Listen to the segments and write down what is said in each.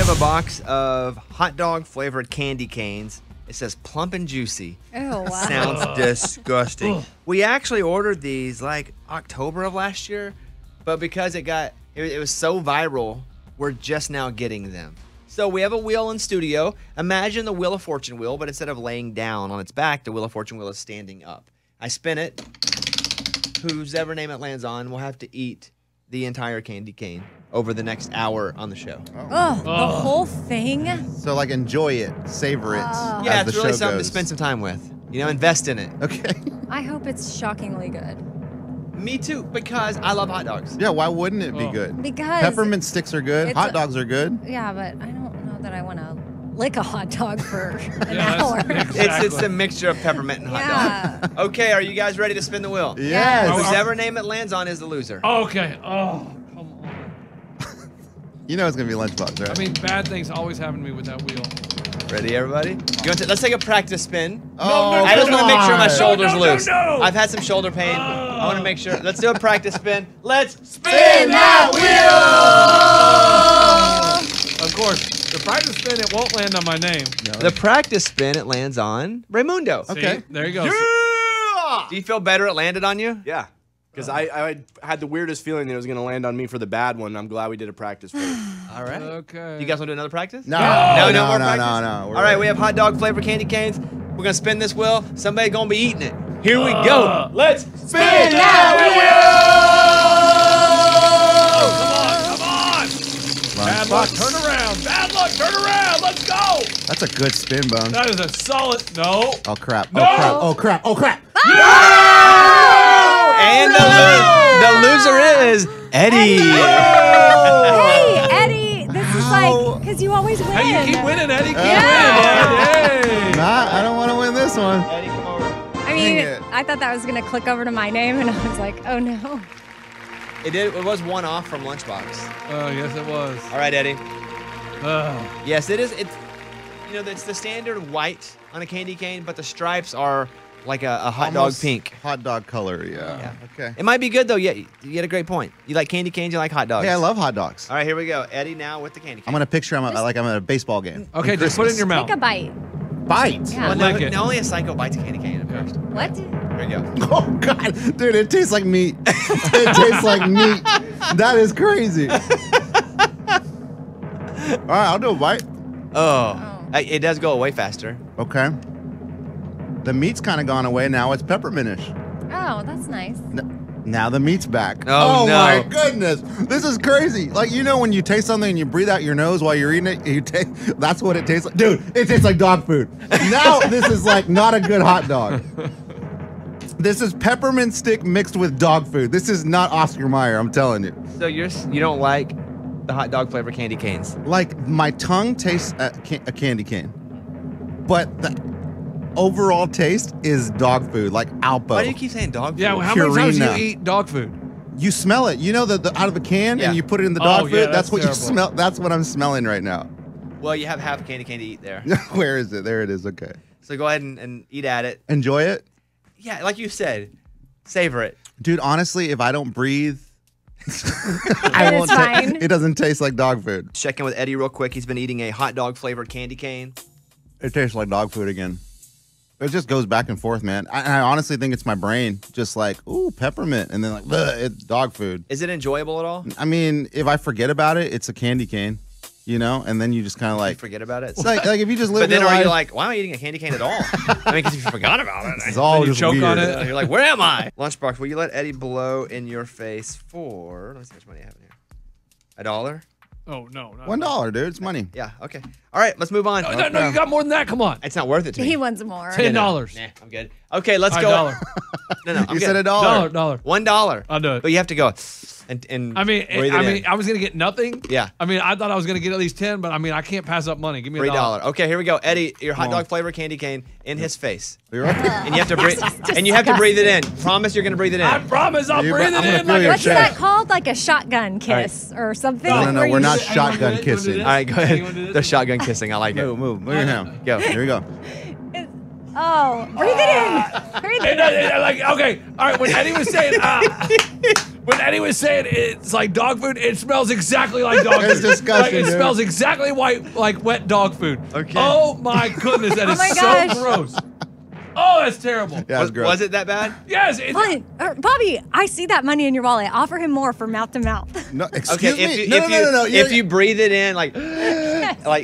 We have a box of hot dog flavored candy canes. It says plump and juicy. Oh, wow. Sounds disgusting. We actually ordered these like October of last year, but because it was so viral, we're just now getting them. So we have a wheel in studio. Imagine the Wheel of Fortune wheel, but instead of laying down on its back, the Wheel of Fortune wheel is standing up. I spin it. Whose ever name it lands on will have to eat the entire candy cane over the next hour on the show. Oh, the whole thing? So, like, enjoy it, savor it. Yeah, it's really something to spend some time with. You know, invest in it. Okay. I hope it's shockingly good. Me too, because I love hot dogs. Yeah, why wouldn't it be good? Because peppermint sticks are good, hot dogs are good. Yeah, but I don't know that I want to lick a hot dog for an hour. Exactly. It's a mixture of peppermint and hot dog. Okay, are you guys ready to spin the wheel? Yes. Whose ever name it lands on is the loser. Okay. Oh, come on. You know it's going to be Lunchbox, right? I mean, bad things always happen to me with that wheel. Ready, everybody? Let's take a practice spin. No, I just want to make sure my shoulder's loose. No. I've had some shoulder pain. I want to make sure. Let's do a practice spin. Let's spin that wheel! Of course. The practice spin, it won't land on my name. No. The practice spin, it lands on Raymundo. See? Okay. There you go. Yeah! Do you feel better it landed on you? Yeah. Because I had the weirdest feeling that it was going to land on me for the bad one. I'm glad we did a practice for it. All right. Okay. You guys want to do another practice? No. No more practice? No. All right. We have hot dog flavored candy canes. We're going to spin this wheel. Somebody's going to be eating it. Here we go. Let's spin that wheel! Come on. Bad luck. Turn around. Turn around. Let's go. That's a good spin, Bone. That is a solid. No. Oh, crap. No. Oh, crap. Oh, crap. Oh, crap. Yeah! And the loser is Eddie. Hey, Eddie. This is like, because you always win. Hey, you keep winning, Eddie. Keep winning. Nah, I don't want to win this one. Eddie, come over. I mean, I thought that was going to click over to my name, and I was like, oh, no. It did. It was one off from Lunchbox. Oh, yes, it was. All right, Eddie. Yes, it is. It's, you know, it's the standard white on a candy cane, but the stripes are like a hot dog pink. Hot dog color, yeah. Okay. It might be good, though. Yeah, you had a great point. You like candy canes, you like hot dogs. Yeah, I love hot dogs. All right, here we go. Eddie now with the candy cane. I'm going to picture I'm at a baseball game. Okay, just put it in your mouth. Take a bite. Bite? Yeah. Well, like no, only a psycho bites a candy cane. Yeah. What? There you go. Oh, God. Dude, it tastes like meat. It tastes like meat. That is crazy. All right, I'll do a bite. Oh. It does go away faster. Okay. The meat's kind of gone away. Now it's peppermintish. Oh, that's nice. Now the meat's back. Oh, no. My goodness. This is crazy. Like, you know when you taste something and you breathe out your nose while you're eating it, that's what it tastes like. Dude, it tastes like dog food. Now this is like not a good hot dog. This is peppermint stick mixed with dog food. This is not Oscar Mayer, I'm telling you. So you don't like the hot dog flavor candy canes? Like, my tongue tastes a candy cane, but the overall taste is dog food, like Alpo. Why do you keep saying dog food? Yeah, well, how many times do you eat dog food? You smell it. You know the out of a can, and you put it in the dog food. That's what terrible. You smell. That's what I'm smelling right now. Well, you have half a candy cane to eat there. Where is it? There it is. Okay. So go ahead and eat at it. Enjoy it. Yeah, like you said, savor it. Dude, honestly, if I don't breathe. I won't take, it doesn't taste like dog food. Check in with Eddie real quick. He's been eating a hot dog flavored candy cane. It tastes like dog food again. It just goes back and forth, man. I honestly think it's my brain just like, ooh, peppermint, and then like, it's dog food. Is it enjoyable at all? I mean, if I forget about it, it's a candy cane, you know, and then you just kind of like forget about it. It's like if you just live but then your life, you're like, why am I eating a candy cane at all? I mean, because you forgot about it. It's all just choke weird. On it. You're like, where am I? Lunchbox, will you let Eddie blow in your face for? Let me see how much money I have in here. $1? Oh no, $1, dude. It's money. Yeah. Okay. All right, let's move on. No, you got more than that. Come on. It's not worth it to me. He wants more. $10. Nah, I'm good. Okay, let's go. No, I'm you good. Said $1. Dollar. $1. I'll do it. But you have to go. And I mean, I was gonna get nothing. Yeah. I mean, I thought I was gonna get at least 10, but I mean, I can't pass up money. Give me $3. Okay, here we go, Eddie. Your hot dog flavored candy cane in his face. You're right. And you have to breathe. And you have to breathe it in. Promise you're gonna breathe it in. I promise I'll breathe it in. Like what's that called? Like a shotgun kiss or something? No, we're not shotgun kissing. All right, go ahead. The shotgun kissing. I like it. Move. Look at him. Go. Here we go. Breathe it in. Breathe it in. Like, okay. All right. When Eddie was saying. But Eddie was saying it's like dog food. It smells exactly like dog food. It's disgusting. Like, it smells exactly like wet dog food. Okay. Oh my goodness, that is so gross. Oh, that's terrible. Yeah, was gross. Was it that bad? Yes. Bobby, I see that money in your wallet. Offer him more for mouth to mouth. No, excuse me. No. If you breathe it in, like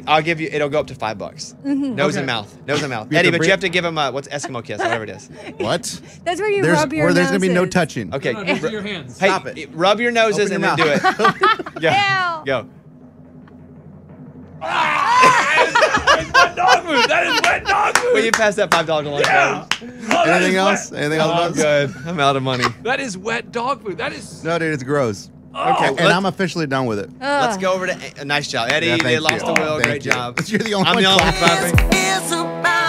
I'll give you. It'll go up to $5. Mm-hmm. Nose and mouth. Nose and mouth. Eddie, but you have to give him a what's Eskimo kiss, whatever it is. What? That's where you rub your noses. There's gonna be no touching. Okay. No, just your hands. Hey, stop it. Rub your noses and then do it. Go. It's wet dog food. That is wet dog food. Will you pass that $5 lunch? Yeah. Oh, anything else? Anything else? Good. I'm out of money. That is wet dog food. That is. No, dude, it's gross. Oh, okay, and I'm officially done with it. Let's go over to. Nice job, Eddie. Yeah, they lost the will. Great job. You're the only one clapping.